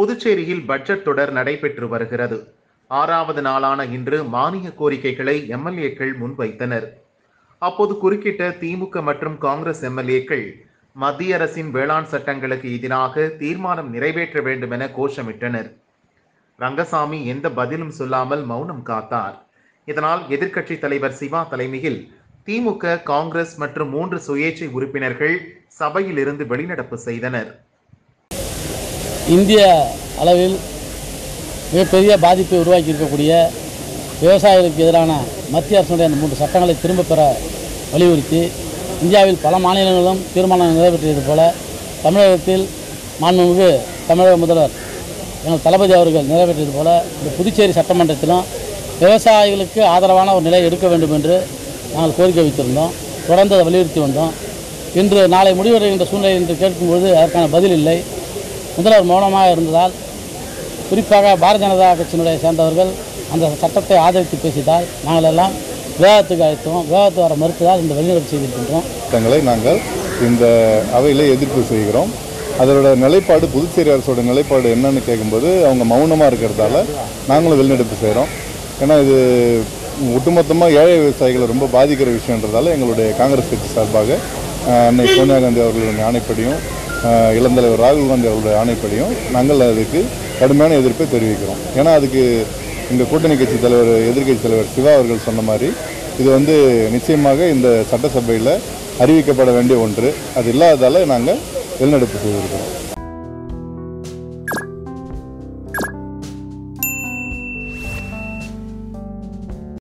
புதுச்சேரியில் பட்ஜெட் தொடர் நடைபெற்று வருகிறது. 6வது நாளான இன்று மானிய கோரிக்கைகளை எம்எல்ஏக்கள் முன்வைத்தனர். அப்போது குறுக்கிட்ட திமுக மற்றும் காங்கிரஸ் எம்எல்ஏக்கள் மத்திய அரசின் வேளாண் சட்டங்களுக்கு எதிராக தீர்மானம் நிறைவேற்ற வேண்டும் என கோஷமிட்டனர். ரங்கசாமி எந்த பதிலும் சொல்லாமல் மௌனம் காத்தார். இதனால் எதிர்க்கட்சி தலைவர் சிவா தலைமையில் திமுக, காங்கிரஸ் மற்றும் 3 சுயேட்சை உறுப்பினர்கள் சபையில் இருந்து வெளிநடப்பு செய்தனர். இந்திய அளவில் மிகப்பெரிய பாதிப்பை உருவாக்கி இருக்கக்கூடிய விவசாயிகளுக்கு எதிரான மத்திய அரசுடைய அந்த 3 சட்டங்களை திரும்ப பெற வலியுறுத்தி இந்தியாவில் பல மாநிலங்களிலும் தீர்மானம் நிறைவேற்றியது போல தமிழகத்தில் மாண்புமிகு தமிழக முதல்வர் எங்கள் தளபதி அவர்கள் நிறைவேற்றியது போல இந்த புதுச்சேரி சட்டமன்றத்திலும் விவசாயிகளுக்கு ஆதரவான ஒரு நிலை எடுக்க வேண்டும் என்று நாங்கள் கோரிக்கை வைத்திருந்தோம். தொடர்ந்து அதை வலியுறுத்தி வந்தோம். இன்று நாளை முடிவடைகின்ற சூழ்நிலை என்று கேட்கும்போது அதற்கான பதில் இல்லை. முதல்வர் மௌனமாக இருந்ததால், குறிப்பாக பாரதிய ஜனதா கட்சியினுடைய சேர்ந்தவர்கள் அந்த சட்டத்தை ஆதரித்து பேசியதால் நாங்கள் எல்லாம் விவாதத்துக்கு அழைத்தோம். விவாதத்து வர மறுத்ததால் இந்த வெளிநடப்பு செய்திருக்கின்றோம். தங்களை நாங்கள் இந்த அவையிலே எதிர்ப்பு செய்கிறோம். அதோட நிலைப்பாடு, புதுச்சேரி அரசோட நிலைப்பாடு என்னன்னு கேட்கும்போது அவங்க மௌனமாக இருக்கிறதால நாங்களும் வெளிநடப்பு செய்கிறோம். ஏன்னா இது ஒட்டுமொத்தமாக ஏழை விவசாயிகளை ரொம்ப பாதிக்கிற விஷயன்றதால எங்களுடைய காங்கிரஸ் கட்சி சார்பாக அன்னை சோனியா காந்தி அவர்களுடைய ஆணைப்படியும் இளந்தலைவர் ராகுல் காந்தி அவர்களுடைய ஆணைப்படியும் நாங்கள் அதுக்கு கடுமையான எதிர்ப்பை தெரிவிக்கிறோம். ஏன்னா அதுக்கு இந்த கூட்டணி கட்சி தலைவர், எதிர்கட்சி தலைவர் சிவா அவர்கள் சொன்ன மாதிரி இது நிச்சயமாக இந்த சட்டசபையில் அறிவிக்கப்பட வேண்டிய ஒன்று. அது இல்லாததால் நாங்கள் வெளிநடப்பு செய்திருக்கிறோம்.